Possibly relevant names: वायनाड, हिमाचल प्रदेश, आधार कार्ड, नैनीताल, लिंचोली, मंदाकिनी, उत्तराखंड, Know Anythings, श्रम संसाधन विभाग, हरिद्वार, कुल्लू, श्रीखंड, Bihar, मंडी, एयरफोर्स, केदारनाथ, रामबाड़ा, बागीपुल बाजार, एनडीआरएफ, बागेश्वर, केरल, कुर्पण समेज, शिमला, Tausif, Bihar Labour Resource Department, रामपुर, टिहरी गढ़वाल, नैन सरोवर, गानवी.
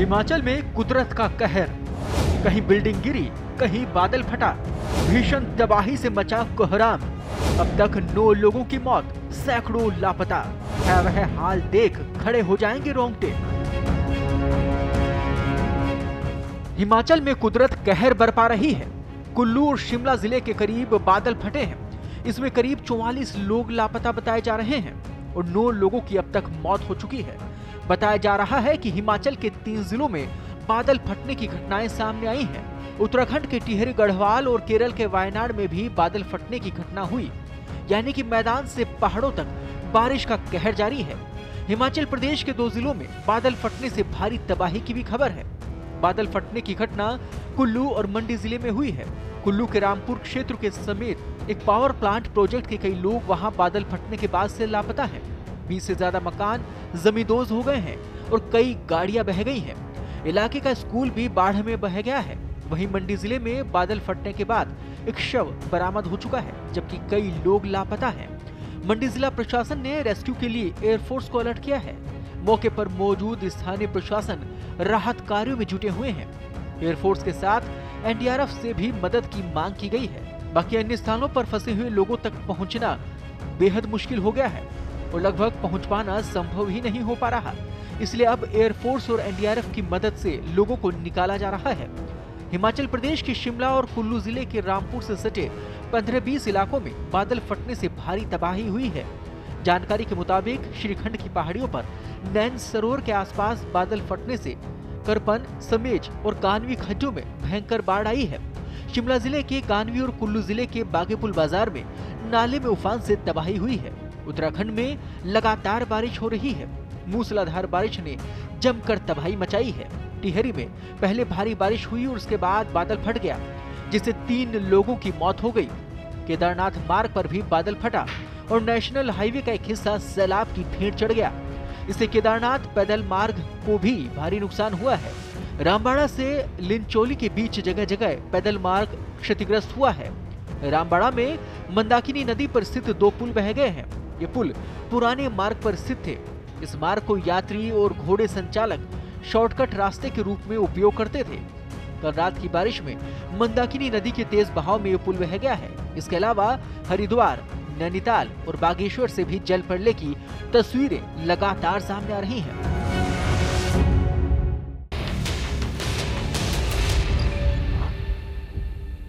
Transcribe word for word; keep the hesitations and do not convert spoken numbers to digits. हिमाचल में कुदरत का कहर, कहीं बिल्डिंग गिरी, कहीं बादल फटा, भीषण तबाही से मचा कोहराम। अब तक नौ लोगों की मौत, सैकड़ों लापता। है वह हाल देख खड़े हो जाएंगे रोंगटे। हिमाचल में कुदरत कहर बरपा रही है। कुल्लू और शिमला जिले के करीब बादल फटे हैं। इसमें करीब चौवालीस लोग लापता बताए जा रहे हैं और नौ लोगों की अब तक मौत हो चुकी है। बताया जा रहा है कि हिमाचल के तीन जिलों में बादल फटने की घटनाएं सामने आई हैं। उत्तराखंड के टिहरी गढ़वाल और केरल के वायनाड में भी बादल फटने की घटना हुई। यानी कि मैदान से पहाड़ों तक बारिश का कहर जारी है। हिमाचल प्रदेश के दो जिलों में बादल फटने से भारी तबाही की भी खबर है। बादल फटने की घटना कुल्लू और मंडी जिले में हुई है। कुल्लू के रामपुर क्षेत्र के समेत एक पावर प्लांट प्रोजेक्ट के कई लोग वहां बादल फटने के बाद से लापता हैं। बीस से ज्यादा मकान जमींदोज हो गए हैं और कई गाड़ियां बह गई हैं। इलाके का स्कूल भी बाढ़ में बह गया है। वहीं मंडी जिले में बादल फटने के बाद एक शव बरामद हो चुका है, जबकि कई लोग लापता है। मंडी जिला प्रशासन ने रेस्क्यू के लिए एयरफोर्स को अलर्ट किया है। मौके पर मौजूद स्थानीय प्रशासन राहत कार्यों में जुटे हुए हैं। एयरफोर्स के साथ एनडीआरएफ से भी मदद की मांग की गई है। बाकी अन्य स्थानों पर फंसे हुए लोगों तक पहुंचना बेहद मुश्किल हो गया है और लगभग पहुंच पाना संभव ही नहीं हो पा रहा। इसलिए अब एयरफोर्स और एनडीआरएफ की मदद से लोगों को निकाला जा रहा है। हिमाचल प्रदेश के शिमला और कुल्लू जिले के रामपुर से सटे पंद्रह बीस इलाकों में बादल फटने से भारी तबाही हुई है। जानकारी के मुताबिक श्रीखंड की पहाड़ियों पर नैन सरोवर के आसपास बादल फटने से कुर्पण समेज और गानवी खड्डों में भयंकर बाढ़ आई है। शिमला जिले के गानवी और कुल्लू जिले के बागीपुल बाजार में नाले में उफान से तबाही हुई है। उत्तराखंड में लगातार बारिश हो रही है। मूसलाधार बारिश ने जमकर तबाही मचाई है। टिहरी में पहले भारी बारिश हुई और उसके बाद बादल फट गया, जिससे तीन लोगों की मौत हो गई। केदारनाथ मार्ग पर भी बादल फटा और नेशनल हाईवे का एक हिस्सा सैलाब की भेंट चढ़ गया। इससे केदारनाथ पैदल मार्ग को भी भारी नुकसान हुआ है। रामबाड़ा से लिंचोली के बीच जगह जगह पैदल मार्ग क्षतिग्रस्त हुआ है। रामबाड़ा में मंदाकिनी नदी पर स्थित दो पुल बह गए हैं। ये पुल पुराने मार्ग पर स्थित थे। इस मार्ग को यात्री और घोड़े संचालक शॉर्टकट रास्ते के रूप में उपयोग करते थे। कल रात की बारिश में मंदाकिनी नदी के तेज बहाव में ये पुल बह गया है। इसके अलावा हरिद्वार, नैनीताल और बागेश्वर से भी जल पड़ने की तस्वीरें लगातार सामने आ रही हैं।